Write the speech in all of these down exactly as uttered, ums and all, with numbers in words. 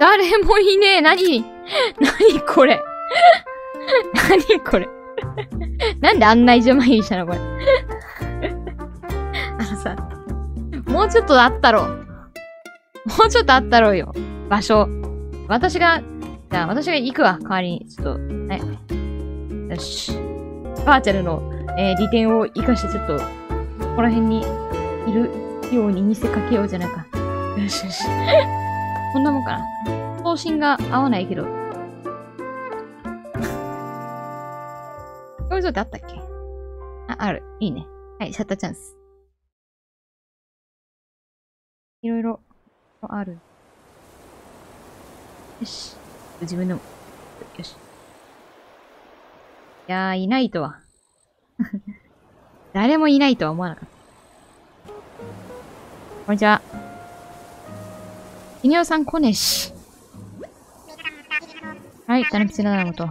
誰もいねえ。なになにこれなにこれなんで案内所前にしたのこれあのさ、もうちょっとあったろ。もうちょっとあったろよ。場所。私が、じゃあ私が行くわ。代わりに。ちょっと、はい。よし。バーチャルの、えー、利点を生かして、ちょっと、ここら辺にいるように見せかけようじゃないか。よしよし。こんなもんかな。方針が合わないけど。こういうことあったっけ？あ、ある。いいね。はい、シャッターチャンス。いろいろある。よし。自分でも。よし。いやー、いないとは。誰もいないとは思わなかった。こんにちは。ひにおさん来ねえし。はい、たぬきちななもと。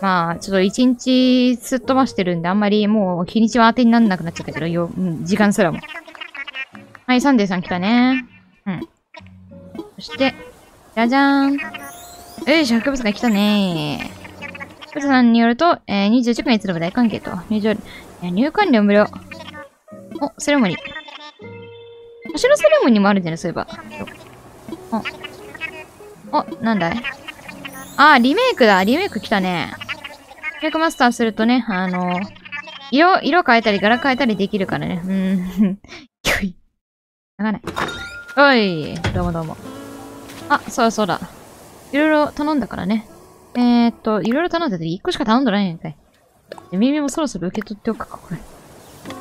まあ、ちょっと一日すっ飛ばしてるんで、あんまりもう日にちは当てになんなくなっちゃったけど、よ、うん、時間すらも。はい、サンデーさん来たね。うん。そして、じゃじゃーん。よいしょ、博物館来たねー。博物さんによると、えー、にじゅういち組にいつでも大歓迎と。入場、入館料無料。お、セレモニー。星のセレモニーもあるんじゃない？そういえば。お、お、なんだい？あー、リメイクだ。リメイク来たね。リメイクマスターするとね、あのー、色、色変えたり、柄変えたりできるからね。うーん。きょい。長ない。おい。どうもどうも。あ、そうそうだ。いろいろ頼んだからね。えーっと、いろいろ頼んだっていっこしか頼んだないんかい。耳もそろそろ受け取っておくか、これ。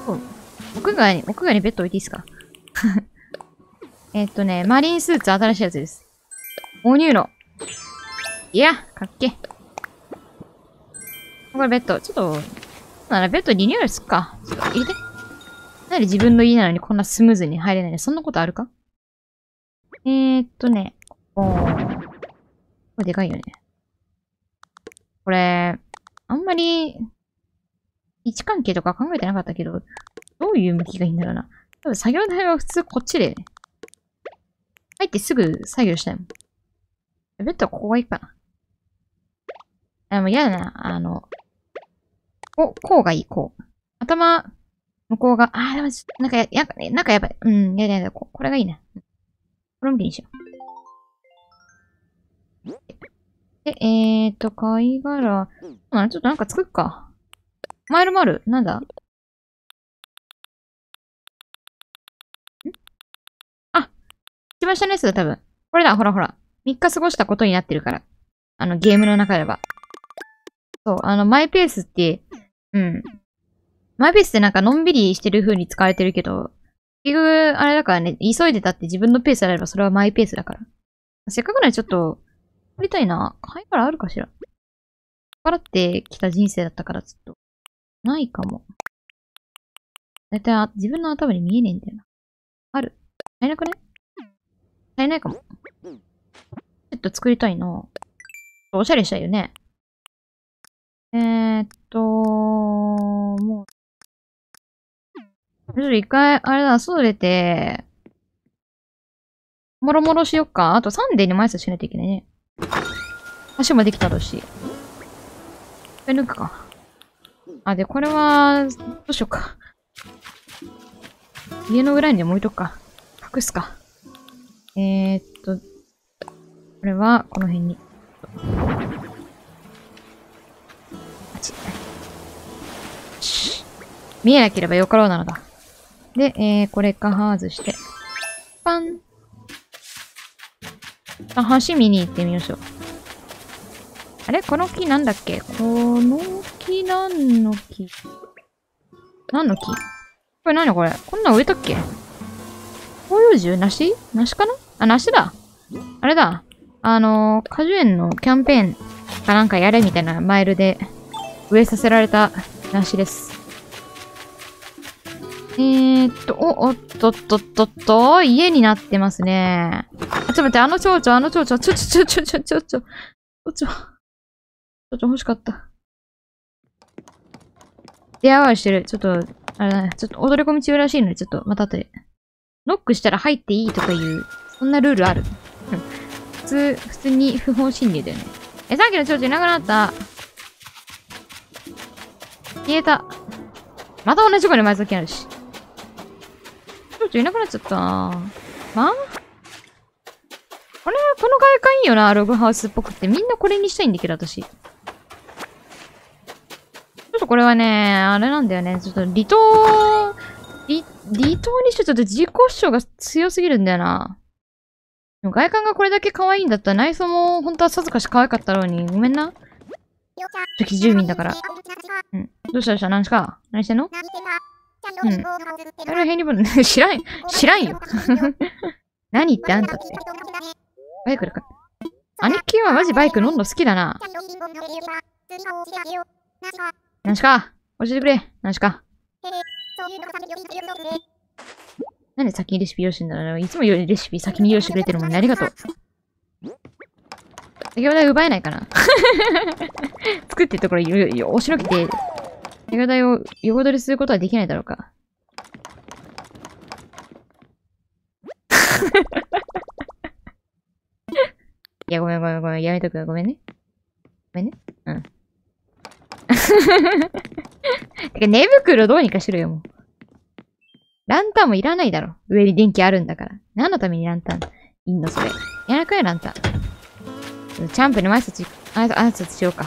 そう。屋外に、屋外にベッド置いていいですか？えっとね、マリンスーツ新しいやつです。お乳の。いや、かっけ。これベッド。ちょっと、ならベッドリニューアルすっか。ちょっと入れて。なんで自分の家なのにこんなスムーズに入れないね。そんなことあるか？えーっとね、ここ。これでかいよね。これ、あんまり、位置関係とか考えてなかったけど、どういう向きがいいんだろうな。多分作業台は普通こっちで、入ってすぐ作業したいもん。ベッドはここがいいかな。あ、もう嫌だな。あの、こ、こうがいい、こう。頭、向こうが、あ、でも、なんかや、や、なんかやばい。うん、やだやだ、こ、これがいいな。これ向きにしよう。で、えーと、貝殻、あ、ちょっとなんか作っか。マイルマル、なんだ？ん？あ、一番下のやつだ、多分。これだ、ほらほら。みっか過ごしたことになってるから。あの、ゲームの中では。そう、あの、マイペースって、うん。マイペースってなんか、のんびりしてる風に使われてるけど、結局、あれだからね、急いでたって自分のペースであれば、それはマイペースだから。せっかくならちょっと、取りたいな。貝殻あるかしら。払ってきた人生だったから、ちょっと、ないかも。だいたい、自分の頭に見えねえんだよな。ある。足りなくね？足りないかも。ちょっと作りたいな。おしゃれしたいよね。えーっと、もう。ちょっと一回、あれだ、外出て、もろもろしよっか。あとサンデーに毎朝しないといけないね。足もできたろうし。これ抜くか。あ、で、これは、どうしようか。家の裏にでも置いとくか。隠すか。えーっと、これは、この辺に。あち。見えなければよかろうなのだ。で、えー、これか、外して。パン。あ、橋見に行ってみましょう。あれ？この木なんだっけ？この木なんの木？何の木？これ何これ？こんなん植えたっけ？広葉樹？梨？梨かな？あ、梨だ。あれだ。あのー、果樹園のキャンペーンかなんかやれみたいなマイルで植えさせられた梨です。えーっと、お、おっとっとっとっと、家になってますね。あ、ちょっと待って、あの蝶々、あの蝶々、ちょちょちょちょちょちょちょ、ちょちょ、ちょちょ欲しかった。出会わしてる。ちょっと、あれだね、ちょっと踊り込み中らしいので、ちょっとまた後で。ノックしたら入っていいとかいう、そんなルールある？普通、普通に不法侵入だよね。え、さっきの蝶々いなくなった。消えた。また同じとこに埋蔵金あるし。蝶々いなくなっちゃった。まあこれ、この外観いいよな、ログハウスっぽくて。みんなこれにしたいんだけど、私。ちょっとこれはね、あれなんだよね。ちょっと離島、離、離島にしてちょっと自己主張が強すぎるんだよな。でも外観がこれだけ可愛いんだったら内装も本当はさぞかし可愛かったろうに。ごめんな。敵住民だから。うん。どうしたどうした何しか何してんのうん。あれは変にも、知らん、知らんよ。何言ってあんたって。バイクだから。兄貴はマジバイク乗んの好きだな。何しか教えてくれ何しかなんで先にレシピ用意してんだろういつもよりレシピ先に用意してくれてるもんね。ありがとう。先ほど奪えないかな作ってるところよ、よ、押しのけて、手形を横取りすることはできないだろうか。いや、ごめんごめんごめん。やめとくよ。ごめんね。ごめんね。うん。てか、寝袋どうにかしろよ、もう。ランタンもいらないだろ。上に電気あるんだから。何のためにランタンいんの、それ。やらかいランタン。チャンプの挨拶、挨拶しようか。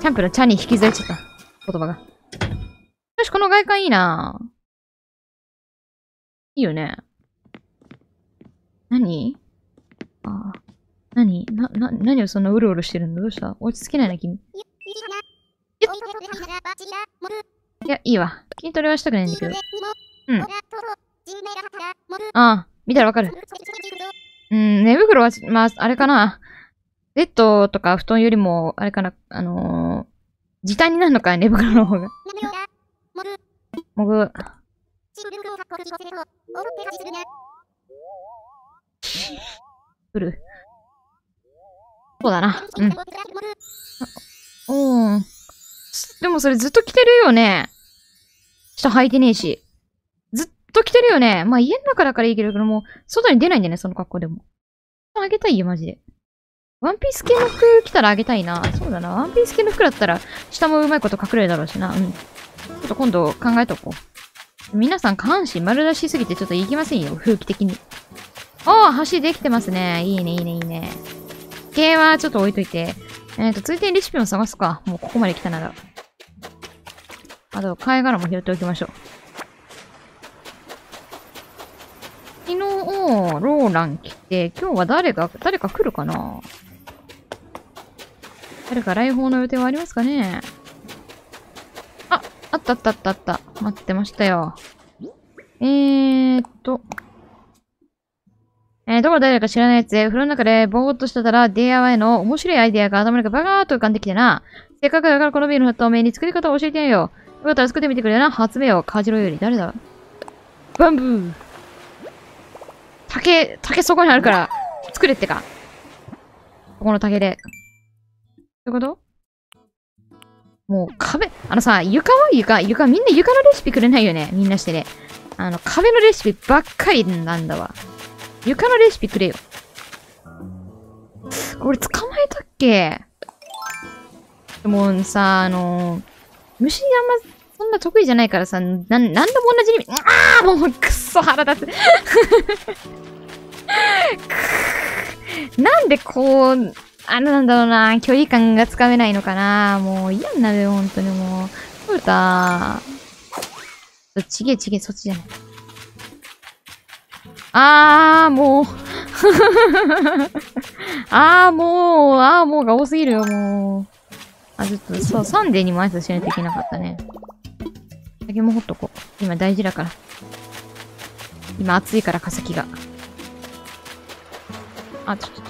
チャンプのチャに引きずられちゃった。言葉が。よし、この外観いいなぁ。いいよね。何？ああ。何？な、な、何をそんなうろうろしてるの？どうした？落ち着けないな、君。いや、いいわ。筋トレはしたくないんだけど。うん。ああ、見たらわかる。うん、寝袋は、まあ、あれかな。ベッドとか布団よりも、あれかな、あのー、時短になるのか、寝袋の方が。もぐ。来る。そうだな。うん。おー。でもそれずっと着てるよね。下履いてねえし。ずっと着てるよね。まあ家の中だからいいけど、もう外に出ないんだよね、その格好でも。あげたいよ、マジで。ワンピース系の服着たらあげたいな。そうだな。ワンピース系の服だったら、下もうまいこと隠れるだろうしな。うん。ちょっと今度考えとこう。皆さん下半身丸出しすぎてちょっといきませんよ、風紀的に。ああ、橋できてますね。いいね、いいね、いいね。系はちょっと置いといて。えっと、続いてレシピも探すか。もうここまで来たなら。あと、貝殻も拾っておきましょう。昨日、ローラン来て、今日は誰が、誰か来るかな？誰か来訪の予定はありますかね？あ、あったあったあったあった。待ってましたよ。えーっと。えー、どこ誰か知らないやつで、風呂の中でぼーっとしてたら ディーアイワイ の面白いアイデアが頭の中バカーっと浮かんできてな。せっかくだからこのビールの透明に作り方を教えてやるよ。よかったら作ってみてくれな。発明をかじろうより誰だバンブー竹、竹そこにあるから、作れってか。ここの竹で。どういうこともう壁、あのさ、床は床、床、みんな床のレシピくれないよね。みんなしてね。あの、壁のレシピばっかりなんだわ。床のレシピくれよ。俺捕まえたっけ？でもさ、あのー、虫あんまそんな得意じゃないからさ、なん、なんでも同じに、ああもうくっそ腹立つ。なんでこう、あれなんだろうな、距離感がつかめないのかな。もう嫌になるよ、ほんとにもう。そうだ。ちげえちげえ、そっちじゃない。あーもうあーもうあーもうが多すぎるよもうあちょっとそうサンデーにも挨拶しないといけなかったね。竹もほっとこう今大事だから今暑いから化石があちょっと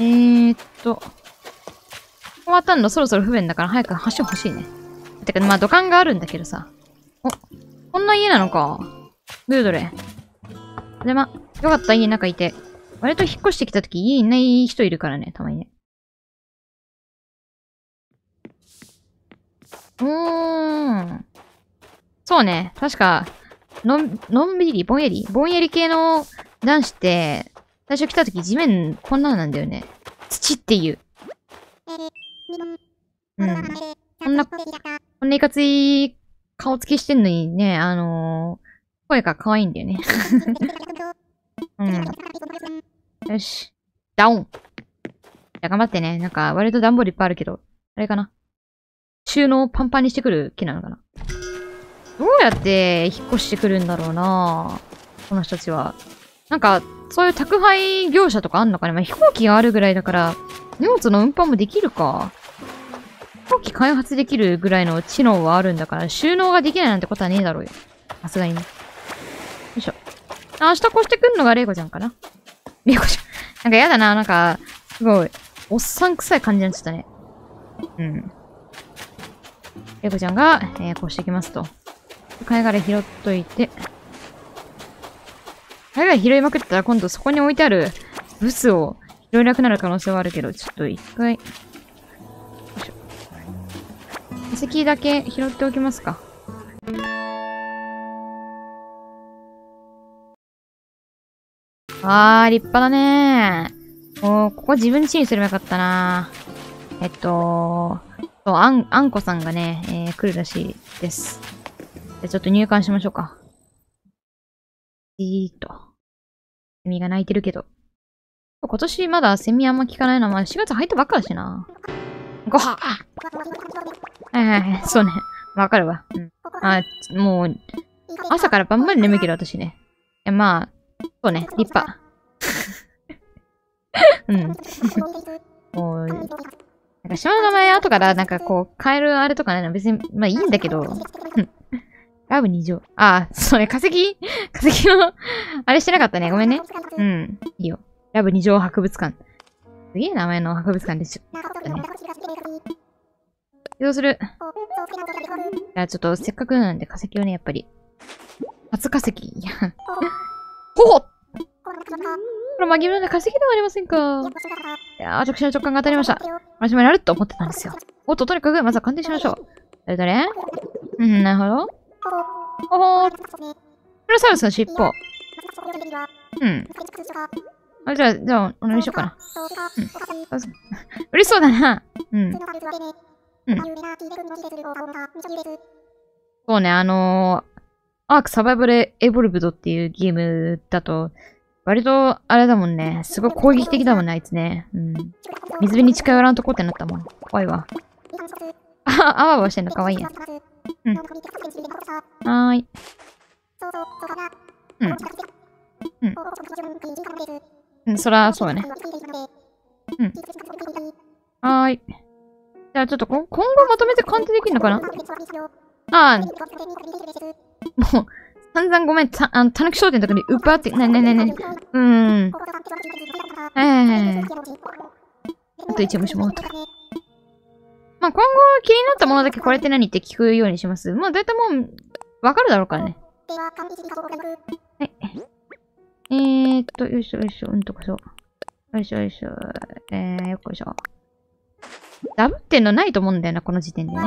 えーっと終わったのそろそろ不便だから早く橋欲しいね。てかまあ土管があるんだけどさおこんな家なのか。どれどれ。でま、よかった、家の中いて。割と引っ越してきたとき、家いない人いるからね、たまにね。うーん。そうね。確か、のん、のんびり、ぼんやり、ぼんやり系の男子って、最初来た時地面こんなんなんだよね。土っていう。うん。こんな、こんないかつい顔つきしてんのにね、あのー、声が可愛いんだよね。うん。よし。ダウン。じゃあ頑張ってね。なんか、割と段ボールいっぱいあるけど、あれかな。収納パンパンにしてくる気なのかな。どうやって引っ越してくるんだろうなこの人たちは。なんか、そういう宅配業者とかあんのかね。まあ、飛行機があるぐらいだから、荷物の運搬もできるか。飛行機開発できるぐらいの知能はあるんだから、収納ができないなんてことはねえだろうよ。さすがにね。よいしょ。あ、明日越してくんのがレイコちゃんかな。レイコちゃん。なんかやだな、なんか、すごい、おっさん臭い感じになっちゃったね。うん。レイコちゃんが、えー、こうしていきますと。貝殻拾っといて。貝殻拾いまくったら今度そこに置いてあるブスを拾えなくなる可能性はあるけど、ちょっと一回。よいしょ。化石だけ拾っておきますか。あー、立派だねー。もう、ここ自分ちにすればよかったなー。えっと、そう、あん、あんこさんがね、えー、来るらしいです。じゃあちょっと入館しましょうか。じーっと。セミが鳴いてるけど。今年まだセミあんま聞かないのは、まあ、しがつ入ったばっかだしな。ごはあはいはいはい、そうね。わかるわ。うん。あ、もう、朝からバンバン眠いけど、私ね。いや、まあ、そうね、立派。うん。もう、なんか島の名前後からなんかこう変えるあれとかないの別に、まあいいんだけど。ラブに乗。ああ、そうね、化石化石の、あれしてなかったね。ごめんね。うん。いいよ。ラブに乗博物館。すげえ名前の博物館です。ちょっとね。移動する。じゃあちょっとせっかくなんで化石をね、やっぱり。初化石。いや。ほほこれ、紛れない化石ではありませんか。いやー、直視の直感が当たりました。私もやると思ってたんですよ。おっと、とにかく、まずは鑑定しましょう。誰誰うん、なるほど。おお、プロサウルスの尻尾。うん。あ、じゃあ、じゃあ、お願いしようかな。うん。嬉しそうだな。うん。うん。そうね、あのー、アークサバイバルエボルブドっていうゲームだと、割とあれだもんね。すごい攻撃的だもんね、あいつね。うん。水辺に近寄らんとこってなったもん。怖いわ。ああ、あわあわしてんのかわいいや。うん。はーい。うん。うん。うん、そら、そうやね。うん。はーい。じゃあちょっとこ今後まとめて鑑定できるのかなああ。もう、散々ごめん、た、あの、たぬき商店とかにうっぱって、なになになに、うーん。ええー。あと一応しもうと。まあ、今後気になったものだけこれって何って聞くようにします。まあ、だいたいもう、わかるだろうからね。はい。えーっと、よいしょよいしょ、うんとこそ。よいしょよいしょ、えー、よっこいしょ。ダブってんのないと思うんだよな、この時点でね。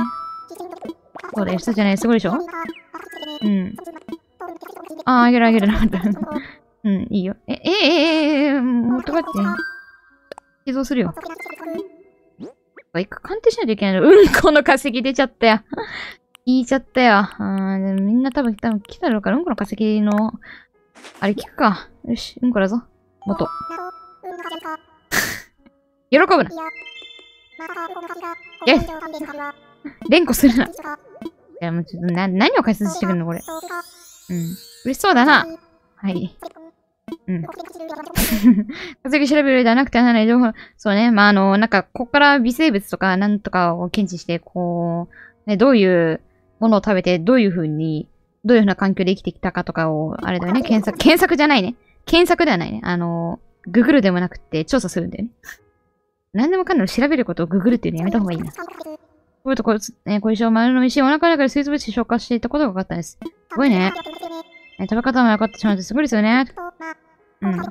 そうだよ、下じゃない、すごいでしょ。うん。あ、あげるあげるなかった。うん、いいよ。え、ええええ持って帰って。寄贈するよ。一回鑑定しないといけないの。うん、この化石出ちゃったよ。聞いちゃったよ。あー、みんな多分、多分来ただろうから、うんこの化石の、あれ聞くか。よし、うんこだぞ。元。喜ぶな。イェイ連呼するな。いやもうちょっとな何を解説してくるのこれ。うん。嬉しそうだな。はい。うん。稼ぎ調べるではなくてはならない情報。そうね。まあ、あの、なんか、ここから微生物とかなんとかを検知して、こう、ね、どういうものを食べて、どういうふうに、どういうふうな環境で生きてきたかとかを、あれだよね。検索、検索じゃないね。検索ではないね。あの、ググるでもなくて調査するんだよね。何でもかんでも調べることをググるっていうのやめた方がいいな。こういうとこ、えー、小石を丸飲みし、お腹の中で水素物消化していたことが分かったんです。すごいね。えー、食べ方も分かってしまうとすごいですよね。うん。うん。は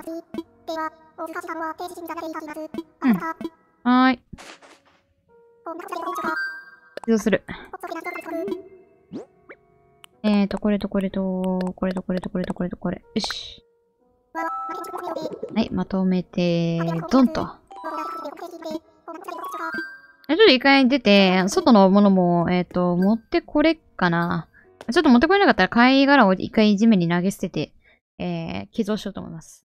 ーい。どうする。えーと、これとこれと、これとこれとこれとこれとこれ。よし。はい、まとめて、ドンと。ちょっと一回出て、外のものも、えっと、持ってこれっかな。ちょっと持ってこれなかったら貝殻を一回地面に投げ捨てて、えー、寄贈しようと思います。